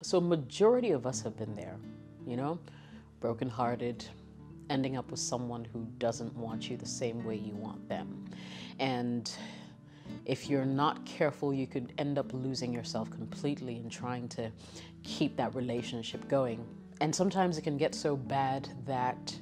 So majority of us have been there, you know, brokenhearted, ending up with someone who doesn't want you the same way you want them. And if you're not careful, you could end up losing yourself completely and trying to keep that relationship going. And sometimes it can get so bad that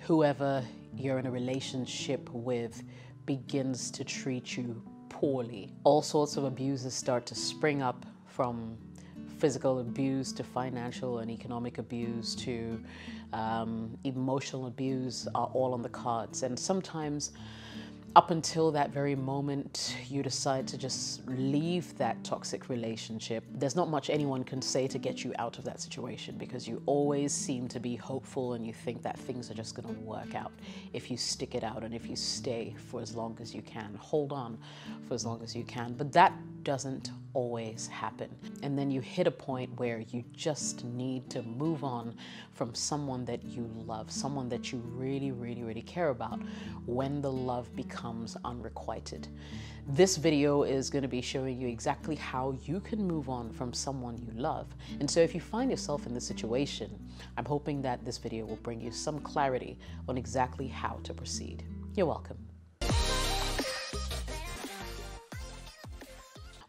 whoever you're in a relationship with begins to treat you poorly. All sorts of abuses start to spring up, from physical abuse to financial and economic abuse to emotional abuse, are all on the cards. And sometimes up until that very moment you decide to just leave that toxic relationship, there's not much anyone can say to get you out of that situation, because you always seem to be hopeful and you think that things are just going to work out if you stick it out and if you stay for as long as you can, hold on for as long as you can. But that doesn't always happen. And then you hit a point where you just need to move on from someone that you love, someone that you really, really, really care about, when the love becomes unrequited. This video is going to be showing you exactly how you can move on from someone you love. And so if you find yourself in this situation, I'm hoping that this video will bring you some clarity on exactly how to proceed. You're welcome.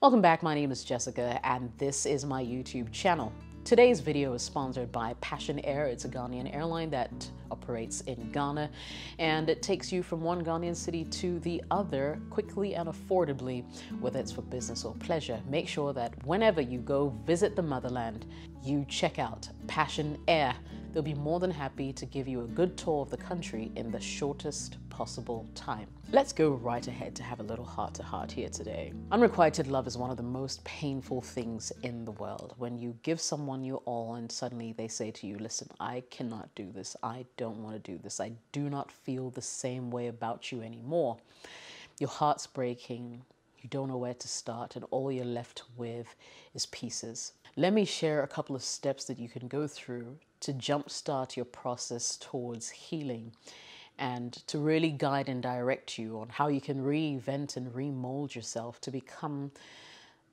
Welcome back, my name is Jessica and this is my YouTube channel. Today's video is sponsored by Passion Air. It's a Ghanaian airline that operates in Ghana, and it takes you from one Ghanaian city to the other quickly and affordably, whether it's for business or pleasure. Make sure that whenever you go visit the motherland, you check out Passion Air. They'll be more than happy to give you a good tour of the country in the shortest possible time. Let's go right ahead to have a little heart-to-heart here today. Unrequited love is one of the most painful things in the world. When you give someone your all and suddenly they say to you, listen, I cannot do this. I don't want to do this. I do not feel the same way about you anymore. Your heart's breaking. You don't know where to start, and all you're left with is pieces. Let me share a couple of steps that you can go through to jumpstart your process towards healing and to really guide and direct you on how you can reinvent and remold yourself to become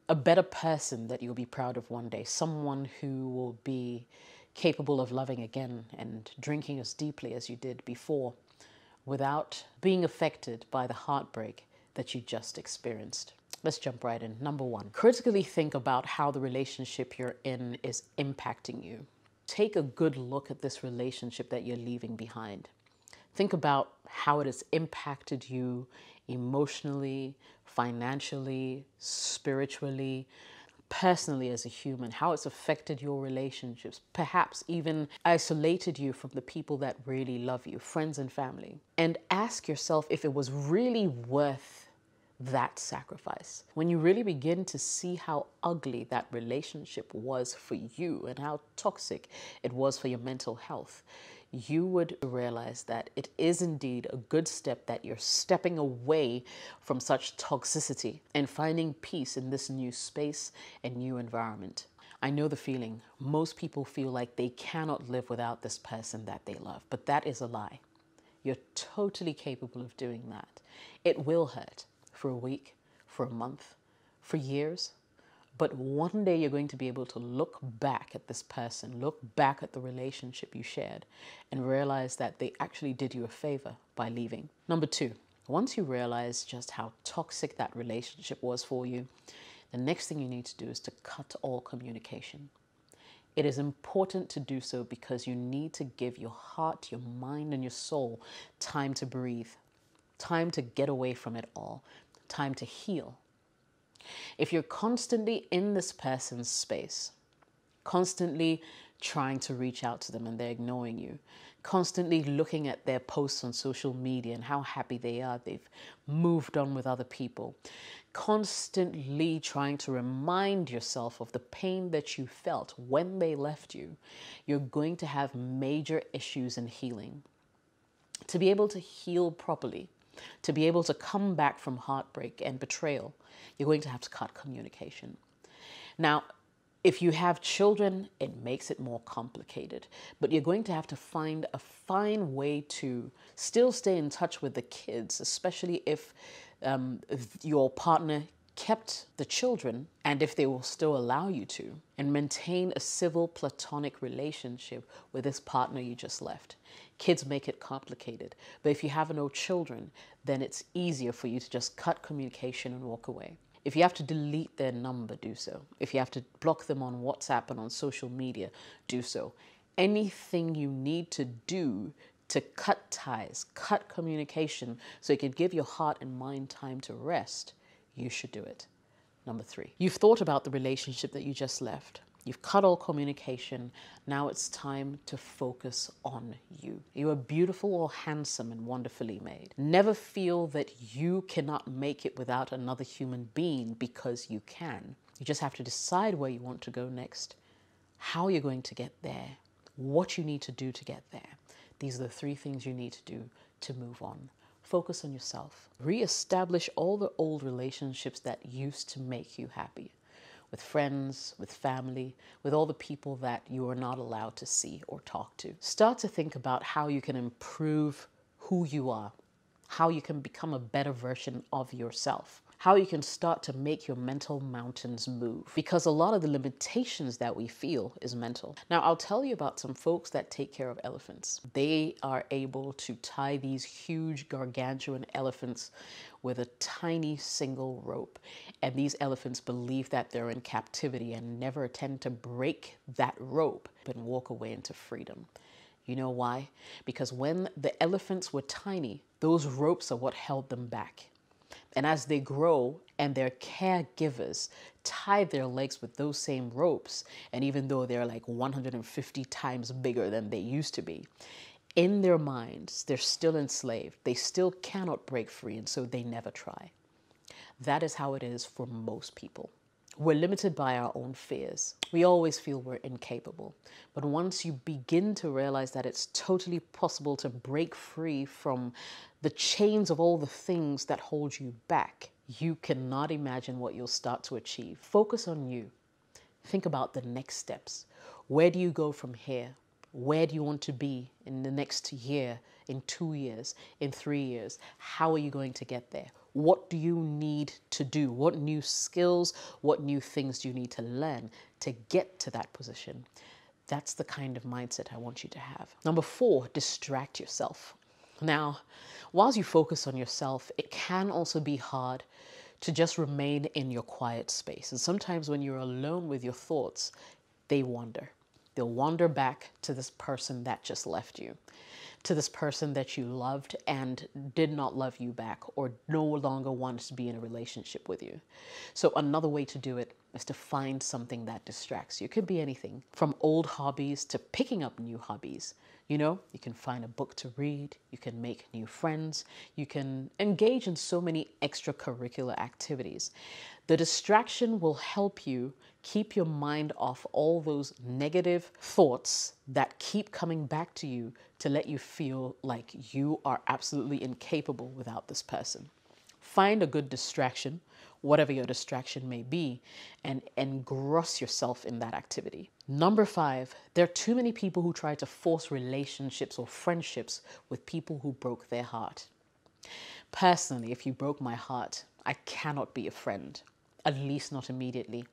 a better person that you'll be proud of one day, someone who will be capable of loving again and drinking as deeply as you did before without being affected by the heartbreak that you just experienced. Let's jump right in. Number one, critically think about how the relationship you're in is impacting you. Take a good look at this relationship that you're leaving behind. Think about how it has impacted you emotionally, financially, spiritually, personally as a human, how it's affected your relationships, perhaps even isolated you from the people that really love you, friends and family. And ask yourself if it was really worth that sacrifice. When you really begin to see how ugly that relationship was for you and how toxic it was for your mental health, you would realize that it is indeed a good step that you're stepping away from such toxicity and finding peace in this new space and new environment. I know the feeling. Most people feel like they cannot live without this person that they love, but that is a lie. You're totally capable of doing that. It will hurt. For a week, for a month, for years. But one day you're going to be able to look back at this person, look back at the relationship you shared, and realize that they actually did you a favor by leaving. Number two, once you realize just how toxic that relationship was for you, the next thing you need to do is to cut all communication. It is important to do so because you need to give your heart, your mind, and your soul time to breathe, time to get away from it all, time to heal. If you're constantly in this person's space, constantly trying to reach out to them and they're ignoring you, constantly looking at their posts on social media and how happy they are, they've moved on with other people, constantly trying to remind yourself of the pain that you felt when they left you, you're going to have major issues in healing. To be able to heal properly, to be able to come back from heartbreak and betrayal, you're going to have to cut communication. Now, if you have children, it makes it more complicated, but you're going to have to find a fine way to still stay in touch with the kids, especially if your partner kept the children, and if they will still allow you to, and maintain a civil platonic relationship with this partner you just left. Kids make it complicated, but if you have no children, then it's easier for you to just cut communication and walk away. If you have to delete their number, do so. If you have to block them on WhatsApp and on social media, do so. Anything you need to do to cut ties, cut communication, so you can give your heart and mind time to rest, you should do it. Number 3, you've thought about the relationship that you just left. You've cut all communication. Now it's time to focus on you. You are beautiful or handsome and wonderfully made. Never feel that you cannot make it without another human being, because you can. You just have to decide where you want to go next, how you're going to get there, what you need to do to get there. These are the 3 things you need to do to move on. Focus on yourself. Reestablish all the old relationships that used to make you happy. With friends, with family, with all the people that you are not allowed to see or talk to. Start to think about how you can improve who you are, how you can become a better version of yourself, how you can start to make your mental mountains move, because a lot of the limitations that we feel is mental. Now, I'll tell you about some folks that take care of elephants. They are able to tie these huge gargantuan elephants with a tiny single rope. And these elephants believe that they're in captivity and never attempt to break that rope, but walk away into freedom. You know why? Because when the elephants were tiny, those ropes are what held them back. And as they grow and their caregivers tie their legs with those same ropes, and even though they're like 150 times bigger than they used to be, in their minds, they're still enslaved. They still cannot break free, and so they never try. That is how it is for most people. We're limited by our own fears. We always feel we're incapable. But once you begin to realize that it's totally possible to break free from the chains of all the things that hold you back, you cannot imagine what you'll start to achieve. Focus on you. Think about the next steps. Where do you go from here? Where do you want to be in the next year, in 2 years, in 3 years? How are you going to get there? What do you need to do? What new skills, what new things do you need to learn to get to that position? That's the kind of mindset I want you to have. Number 4, distract yourself. Now, whilst you focus on yourself, it can also be hard to just remain in your quiet space. And sometimes when you're alone with your thoughts, they wander. They'll wander back to this person that just left you, to this person that you loved and did not love you back or no longer wants to be in a relationship with you. So another way to do it is to find something that distracts you. It could be anything from old hobbies to picking up new hobbies. You know, you can find a book to read, you can make new friends, you can engage in so many extracurricular activities. The distraction will help you keep your mind off all those negative thoughts that keep coming back to you to let you feel like you are absolutely incapable without this person. Find a good distraction, whatever your distraction may be, and engross yourself in that activity. Number 5, there are too many people who try to force relationships or friendships with people who broke their heart. Personally, if you broke my heart, I cannot be a friend, at least not immediately.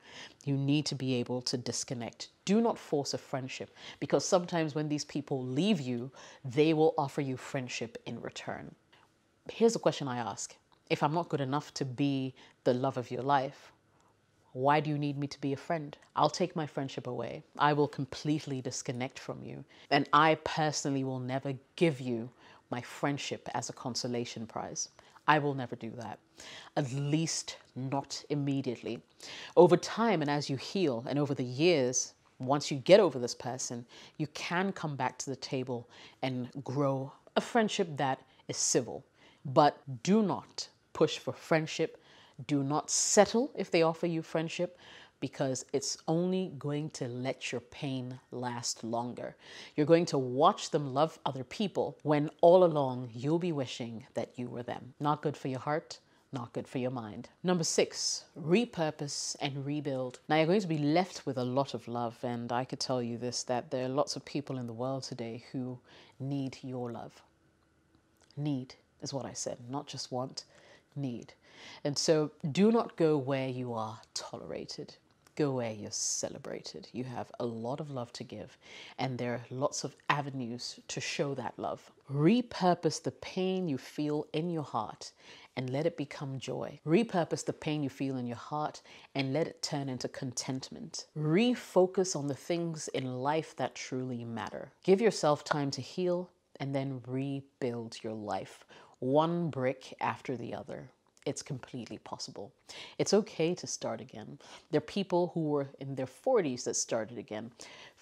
You need to be able to disconnect. Do not force a friendship, because sometimes when these people leave you, they will offer you friendship in return. Here's a question I ask. If I'm not good enough to be the love of your life, why do you need me to be a friend? I'll take my friendship away. I will completely disconnect from you. And I personally will never give you my friendship as a consolation prize. I will never do that, at least not immediately. Over time and as you heal and over the years, once you get over this person, you can come back to the table and grow a friendship that is civil. But do not push for friendship. Do not settle if they offer you friendship, because it's only going to let your pain last longer. You're going to watch them love other people when all along you'll be wishing that you were them. Not good for your heart, not good for your mind. Number 6, repurpose and rebuild. Now you're going to be left with a lot of love, and I could tell you this, that there are lots of people in the world today who need your love. Need is what I said, not just want. need. And so do not go where you are tolerated. Go where you're celebrated. You have a lot of love to give, and there are lots of avenues to show that love. Repurpose the pain you feel in your heart and let it become joy. Repurpose the pain you feel in your heart and let it turn into contentment. Refocus on the things in life that truly matter. Give yourself time to heal and then rebuild your life, one brick after the other. It's completely possible. It's okay to start again. There are people who were in their 40s that started again,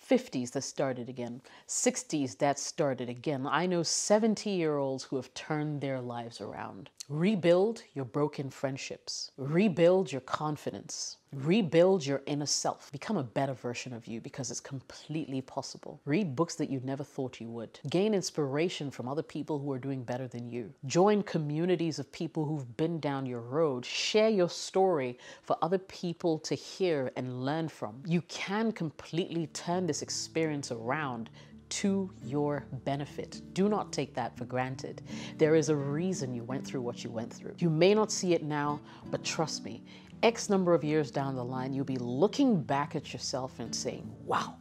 50s that started again, 60s that started again. I know 70-year-olds who have turned their lives around. Rebuild your broken friendships. Rebuild your confidence. Rebuild your inner self. Become a better version of you, because it's completely possible. Read books that you never thought you would. Gain inspiration from other people who are doing better than you. Join communities of people who've been down your road. Share your story for other people to hear and learn from. You can completely turn this experience around to your benefit. Do not take that for granted. There is a reason you went through what you went through. You may not see it now, but trust me, X number of years down the line, you'll be looking back at yourself and saying, wow,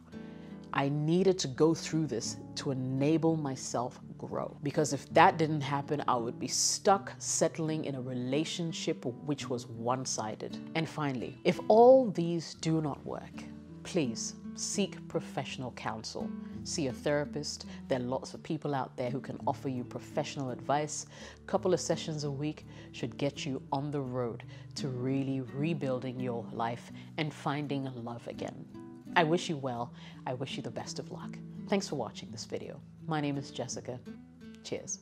I needed to go through this to enable myself grow. Because if that didn't happen, I would be stuck settling in a relationship which was one-sided. And finally, if all these do not work, please seek professional counsel. See a therapist. There are lots of people out there who can offer you professional advice. A couple of sessions a week should get you on the road to really rebuilding your life and finding love again. I wish you well. I wish you the best of luck. Thanks for watching this video. My name is Jessica. Cheers.